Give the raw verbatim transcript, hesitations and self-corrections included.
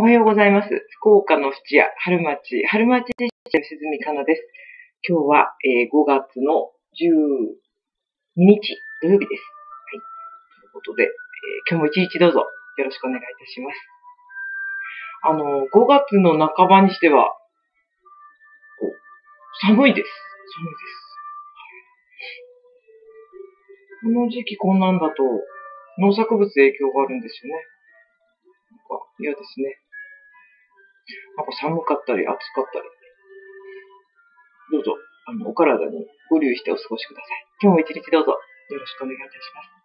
おはようございます。福岡の質屋、春町、春町で質屋、鈴見香奈です。今日は、えー、ごがつのじゅうににち土曜日です。はい。ということで、えー、今日も一日どうぞよろしくお願いいたします。あの、ごがつの半ばにしては、こう、寒いです。寒いです。この時期こんなんだと、農作物で影響があるんですよね。なんか嫌ですね。なんか寒かったり暑かったり。どうぞ、あの、お体にご留意してお過ごしください。今日も一日どうぞよろしくお願いいたします。